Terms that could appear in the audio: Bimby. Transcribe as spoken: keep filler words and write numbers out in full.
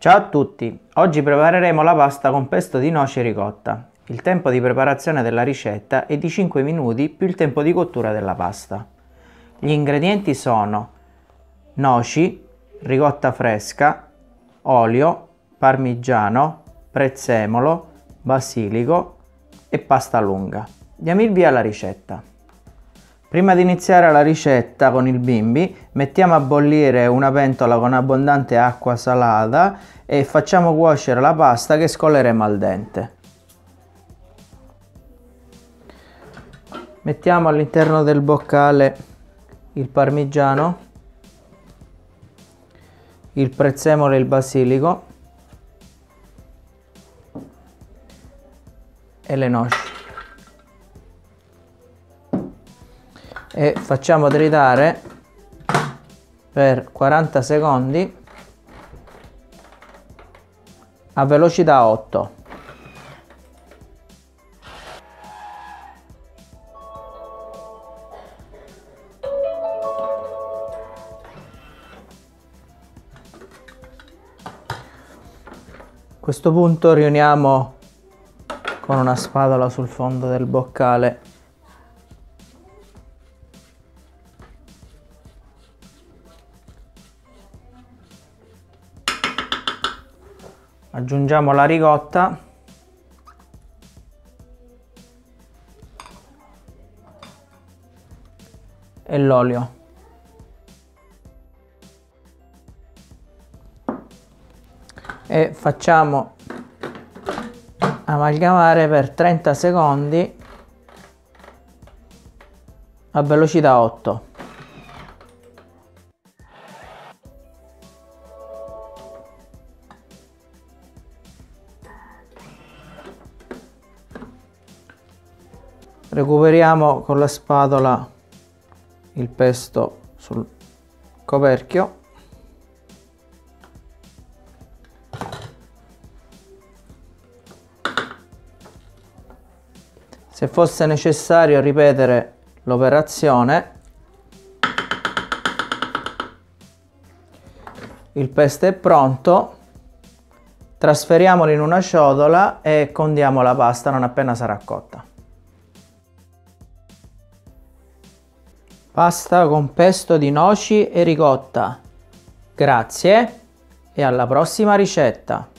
Ciao a tutti, oggi prepareremo la pasta con pesto di noce ricotta. Il tempo di preparazione della ricetta è di cinque minuti più il tempo di cottura della pasta. Gli ingredienti sono noci, ricotta fresca, olio, parmigiano, prezzemolo, basilico e pasta lunga. Diamo il via alla ricetta. Prima di iniziare la ricetta con il bimby, mettiamo a bollire una pentola con abbondante acqua salata e facciamo cuocere la pasta che scoleremo al dente. Mettiamo all'interno del boccale il parmigiano, il prezzemolo e il basilico e le noci. E facciamo tritare per quaranta secondi a velocità otto. A questo punto riuniamo con una spatola sul fondo del boccale . Aggiungiamo la ricotta e l'olio. E facciamo amalgamare per trenta secondi a velocità otto. Recuperiamo con la spatola il pesto sul coperchio . Se fosse necessario ripetere l'operazione . Il pesto è pronto . Trasferiamolo in una ciotola e condiamo la pasta non appena sarà cotta . Pasta con pesto di noci e ricotta. Grazie e alla prossima ricetta!